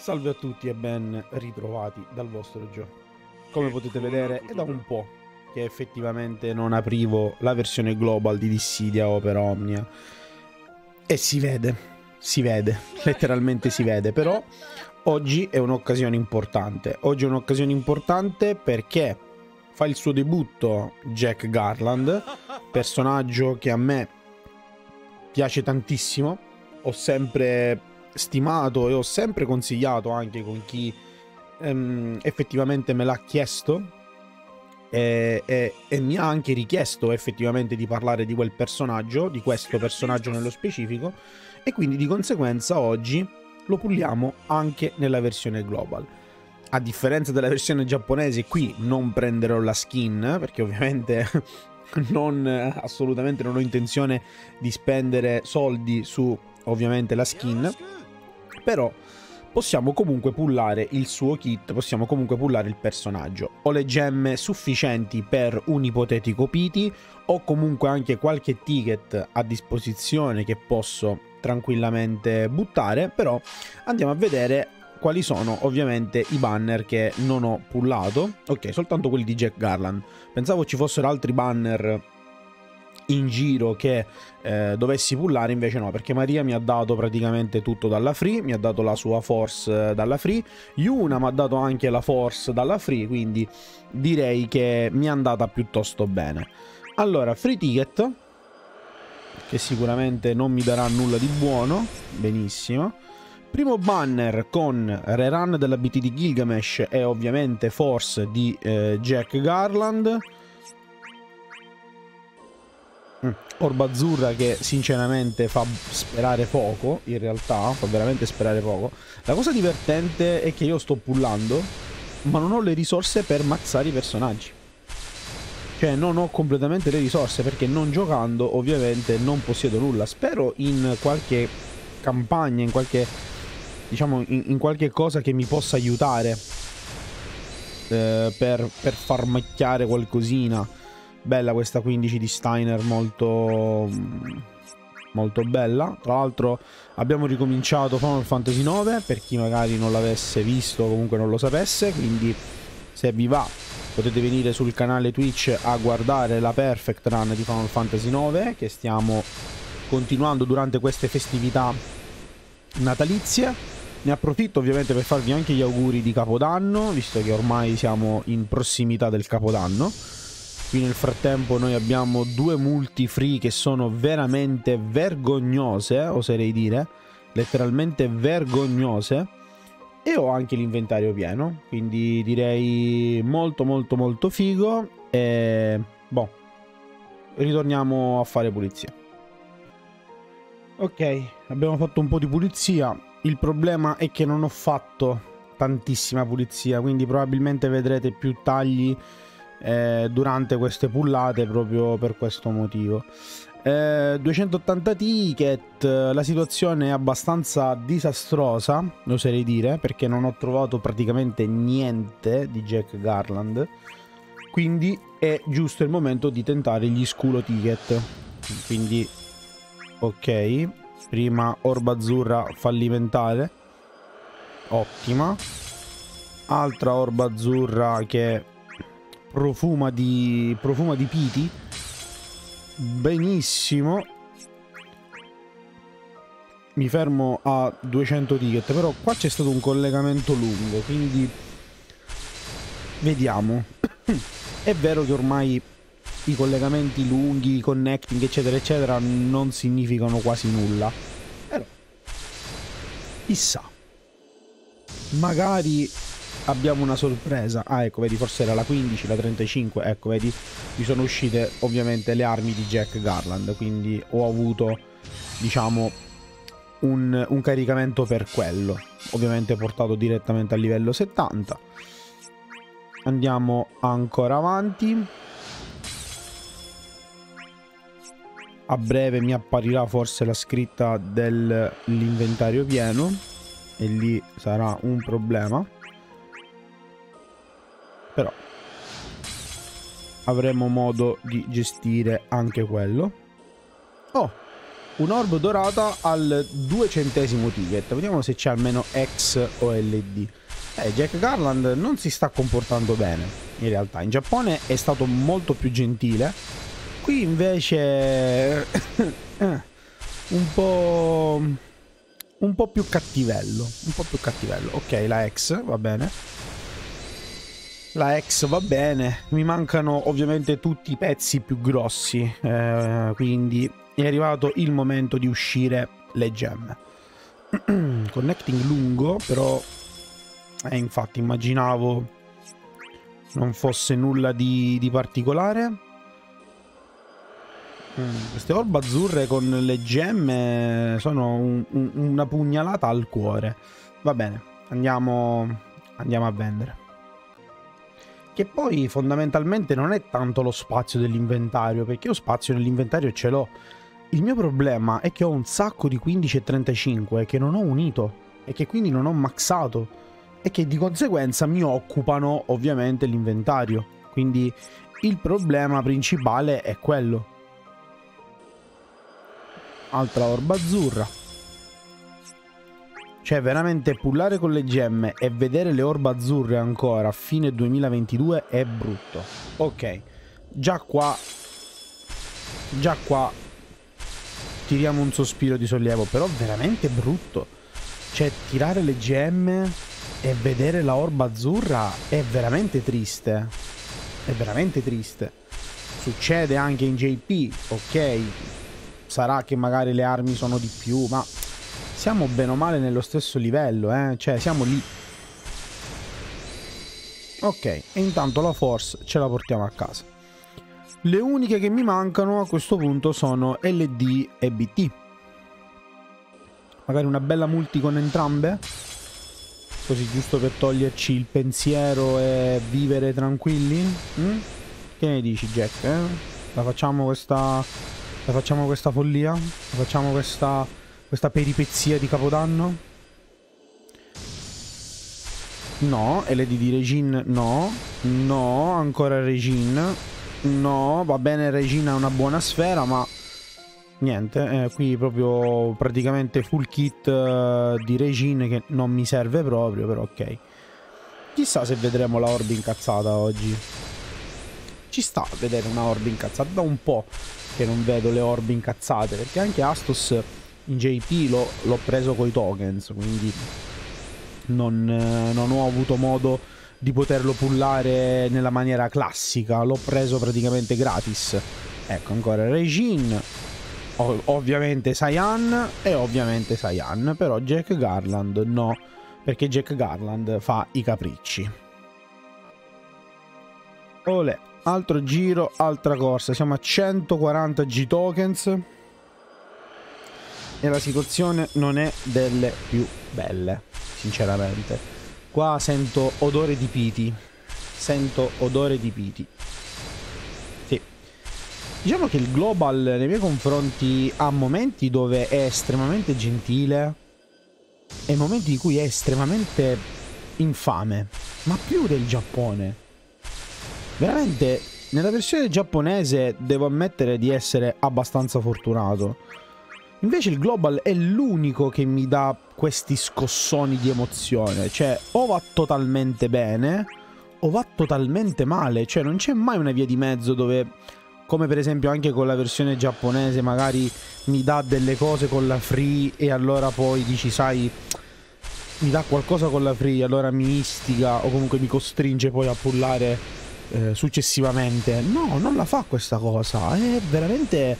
Salve a tutti e ben ritrovati dal vostro Gio. Come potete vedere è da un po' che effettivamente non aprivo la versione global di Dissidia Opera Omnia. E si vede, letteralmente si vede. Però oggi è un'occasione importante. Oggi è un'occasione importante perché fa il suo debutto Jack Garland, personaggio che a me piace tantissimo. Ho sempre stimato e ho sempre consigliato anche con chi effettivamente me l'ha chiesto e mi ha anche richiesto effettivamente di parlare di quel personaggio, di questo personaggio nello specifico, e quindi di conseguenza oggi lo puliamo anche nella versione global. A differenza della versione giapponese, qui non prenderò la skin perché ovviamente assolutamente non ho intenzione di spendere soldi su ovviamente la skin, però possiamo comunque pullare il suo kit, possiamo comunque pullare il personaggio. Ho le gemme sufficienti per un ipotetico pity, ho comunque anche qualche ticket a disposizione che posso tranquillamente buttare, però andiamo a vedere quali sono ovviamente i banner che non ho pullato. Ok, soltanto quelli di Jack Garland, pensavo ci fossero altri banner in giro che dovessi pullare, invece no, perché Maria mi ha dato praticamente tutto dalla free, mi ha dato la sua force dalla free, Yuna mi ha dato anche la force dalla free, quindi direi che mi è andata piuttosto bene. Allora, free ticket, che sicuramente non mi darà nulla di buono, benissimo. Primo banner con rerun dell'ABT di Gilgamesh e ovviamente force di Jack Garland. Orba azzurra che sinceramente fa sperare poco, in realtà fa veramente sperare poco. La cosa divertente è che io sto pullando ma non ho le risorse per mazzare i personaggi, cioè non ho completamente le risorse perché non giocando ovviamente non possiedo nulla. Spero in qualche campagna, in qualche, diciamo, in qualche cosa che mi possa aiutare per farmacchiare qualcosina. Bella questa 15 di Steiner, molto bella. Tra l'altro abbiamo ricominciato Final Fantasy 9 per chi magari non l'avesse visto o comunque non lo sapesse, quindi se vi va potete venire sul canale Twitch a guardare la perfect run di Final Fantasy 9 che stiamo continuando durante queste festività natalizie. Ne approfitto ovviamente per farvi anche gli auguri di Capodanno, visto che ormai siamo in prossimità del Capodanno. Qui nel frattempo noi abbiamo due multi free che sono veramente vergognose, oserei dire, letteralmente vergognose, e ho anche l'inventario pieno, quindi direi molto figo. E boh, ritorniamo a fare pulizia. Ok, abbiamo fatto un po' di pulizia, il problema è che non ho fatto tantissima pulizia, quindi probabilmente vedrete più tagli durante queste pullate proprio per questo motivo. 280 ticket, la situazione è abbastanza disastrosa, oserei dire, perché non ho trovato praticamente niente di Jack Garland, quindi è giusto il momento di tentare gli sculo ticket. Quindi ok, prima orba azzurra fallimentare, ottima, altra orba azzurra che profuma di pity, benissimo. Mi fermo a 200 ticket, però qua c'è stato un collegamento lungo, quindi vediamo. È vero che ormai i collegamenti lunghi, i connecting eccetera eccetera non significano quasi nulla, però chissà, magari abbiamo una sorpresa. Ah, ecco, vedi, forse era la 15, la 35, ecco, vedi, mi sono uscite ovviamente le armi di Jack Garland, quindi ho avuto, diciamo, un caricamento per quello, ovviamente portato direttamente al livello 70. Andiamo ancora avanti. A breve mi apparirà forse la scritta dell'inventario pieno e lì sarà un problema, però avremo modo di gestire anche quello. Oh, un orbo dorata al 2 centesimo ticket. Vediamo se c'è almeno X o LD. Jack Garland non si sta comportando bene, in realtà. In Giappone è stato molto più gentile. Qui invece un po' più cattivello. Un po' più cattivello. Ok, la X va bene. La X va bene. Mi mancano ovviamente tutti i pezzi più grossi. Quindi è arrivato il momento di uscire le gemme. Connecting lungo, però... infatti immaginavo non fosse nulla di particolare. Queste orbe azzurre con le gemme sono una pugnalata al cuore. Va bene, andiamo a vendere. Che poi fondamentalmente non è tanto lo spazio dell'inventario, perché io spazio nell'inventario ce l'ho. Il mio problema è che ho un sacco di 15 e 35 che non ho unito e che quindi non ho maxato, e che di conseguenza mi occupano ovviamente l'inventario. Quindi il problema principale è quello. Altra orba azzurra. Cioè veramente pullare con le gemme e vedere le orbe azzurre ancora a fine 2022 è brutto. Ok, già qua tiriamo un sospiro di sollievo, però veramente brutto. Cioè tirare le gemme e vedere la orba azzurra è veramente triste. È veramente triste. Succede anche in JP, ok. Sarà che magari le armi sono di più, ma siamo bene o male nello stesso livello, eh. Cioè, siamo lì. Ok, e intanto la Force ce la portiamo a casa. Le uniche che mi mancano a questo punto sono LD e BT. Magari una bella multi con entrambe, così giusto per toglierci il pensiero e vivere tranquilli. Che ne dici, Jack? La facciamo questa follia? La facciamo questa peripezia di Capodanno? No, LD di Regine no. No, ancora Regine. No, va bene, Regine è una buona sfera, ma niente, qui proprio praticamente full kit di Regine che non mi serve proprio, però ok. Chissà se vedremo la orbe incazzata oggi. Ci sta a vedere una orbe incazzata. Da un po' che non vedo le orbe incazzate, perché anche Astos in JP l'ho preso coi tokens, quindi non ho avuto modo di poterlo pullare nella maniera classica. L'ho preso praticamente gratis. Ecco, ancora Regine. Ovviamente Saiyan e ovviamente Saiyan, però Jack Garland no, perché Jack Garland fa i capricci. Olè, altro giro, altra corsa, siamo a 140 G tokens e la situazione non è delle più belle, sinceramente. Qua sento odore di pity, sento odore di pity. Diciamo che il global nei miei confronti ha momenti dove è estremamente gentile e momenti in cui è estremamente infame, ma più del Giappone. Veramente, nella versione giapponese devo ammettere di essere abbastanza fortunato. Invece il global è l'unico che mi dà questi scossoni di emozione, cioè o va totalmente bene o va totalmente male, cioè non c'è mai una via di mezzo dove... Come per esempio anche con la versione giapponese magari mi dà delle cose con la free e allora poi dici, sai, mi dà qualcosa con la free, allora mi istiga o comunque mi costringe poi a pullare successivamente. No, non la fa questa cosa, è veramente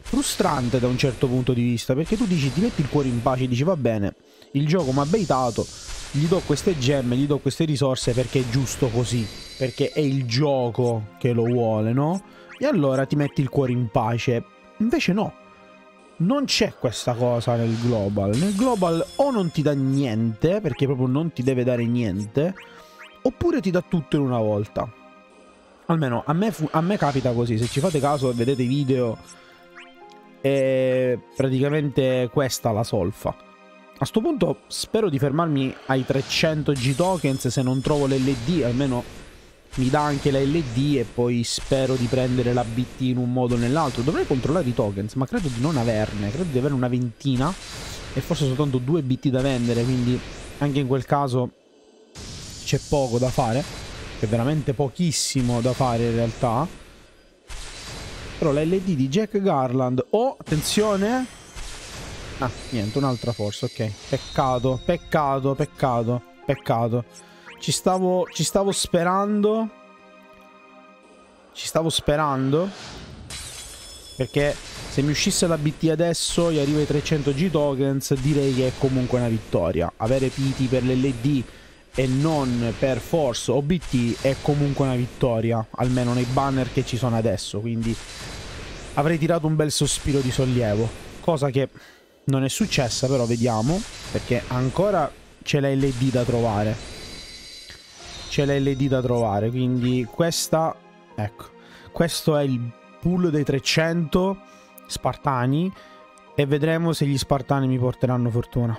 frustrante da un certo punto di vista, perché tu dici, ti metti il cuore in pace e dici va bene, il gioco mi ha baitato, gli do queste gemme, gli do queste risorse perché è giusto così, perché è il gioco che lo vuole, no? E allora ti metti il cuore in pace. Invece no, non c'è questa cosa nel global. Nel global o non ti dà niente, perché proprio non ti deve dare niente, oppure ti dà tutto in una volta. Almeno a me capita così. Se ci fate caso e vedete i video, è praticamente questa la solfa. A sto punto spero di fermarmi ai 300 G tokens. Se non trovo l'LD, almeno mi dà anche la LD e poi spero di prendere la BT in un modo o nell'altro. Dovrei controllare i tokens, ma credo di non averne, credo di averne una ventina e forse soltanto 2 BT da vendere, quindi anche in quel caso c'è poco da fare, è veramente pochissimo da fare in realtà. Però la LD di Jack Garland, oh, attenzione, ah, niente, un'altra forza, ok, peccato, peccato, peccato, peccato. Ci stavo sperando. Ci stavo sperando. Perché se mi uscisse la BT adesso e arriva ai 300G tokens, direi che è comunque una vittoria. Avere pity per l'LD e non per force o BT è comunque una vittoria, almeno nei banner che ci sono adesso. Quindi avrei tirato un bel sospiro di sollievo, cosa che non è successa, però vediamo, perché ancora c'è la LD da trovare. C'è l'LD da trovare, quindi questa, ecco, questo è il pool dei 300 spartani e vedremo se gli spartani mi porteranno fortuna.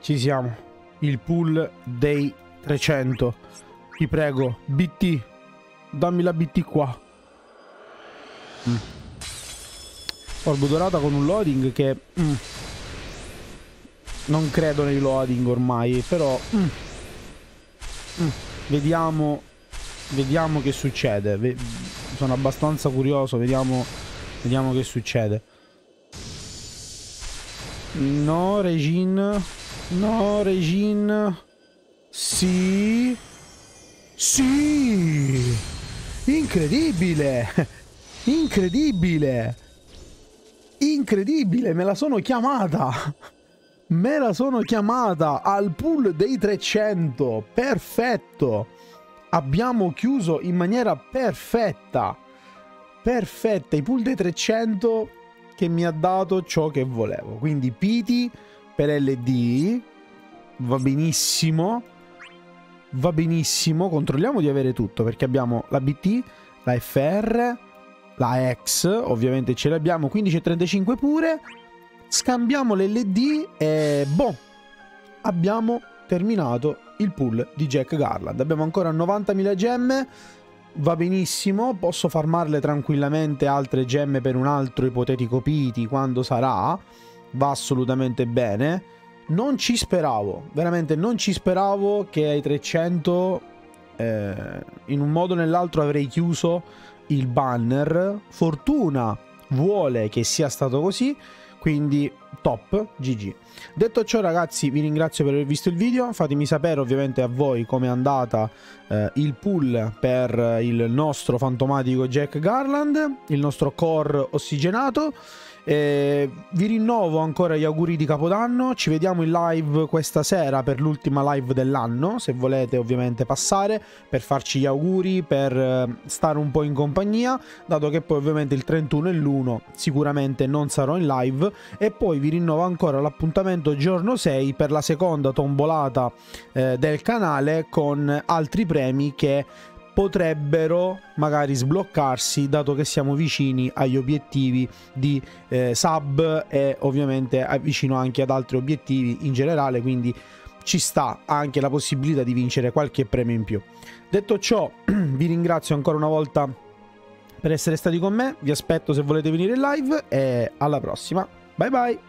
Ci siamo, il pool dei 300, ti prego, BT, dammi la BT qua. Orbo dorata con un loading che non credo nei loading ormai, però... Vediamo che succede. Sono abbastanza curioso. Vediamo che succede. No, Regine. No, Regine. Sì. Sì. Incredibile. Incredibile. Incredibile. Me la sono chiamata. Me la sono chiamata al pool dei 300. Perfetto. Abbiamo chiuso in maniera perfetta. Perfetta. I pool dei 300 che mi ha dato ciò che volevo. Quindi pity per LD. Va benissimo. Va benissimo. Controlliamo di avere tutto, perché abbiamo la BT, la FR, la X. Ovviamente ce l'abbiamo. 15,35 pure. Scambiamo l'LD e boh, abbiamo terminato il pool di Jack Garland. Abbiamo ancora 90.000 gemme, va benissimo, posso farmarle tranquillamente altre gemme per un altro ipotetico pity quando sarà, va assolutamente bene. Non ci speravo, veramente non ci speravo che ai 300 in un modo o nell'altro avrei chiuso il banner. Fortuna vuole che sia stato così. Quindi top, GG. Detto ciò ragazzi, vi ringrazio per aver visto il video, fatemi sapere ovviamente a voi come è andata il pool per il nostro fantomatico Jack Garland, il nostro core ossigenato. Vi rinnovo ancora gli auguri di Capodanno, ci vediamo in live questa sera per l'ultima live dell'anno, se volete ovviamente passare per farci gli auguri, per stare un po' in compagnia, dato che poi ovviamente il 31 e l'1 sicuramente non sarò in live, e poi vi rinnovo ancora l'appuntamento giorno 6 per la seconda tombolata del canale con altri premi che potrebbero magari sbloccarsi, dato che siamo vicini agli obiettivi di sub e ovviamente vicino anche ad altri obiettivi in generale, quindi ci sta anche la possibilità di vincere qualche premio in più. Detto ciò, vi ringrazio ancora una volta per essere stati con me, vi aspetto se volete venire in live e alla prossima, bye bye!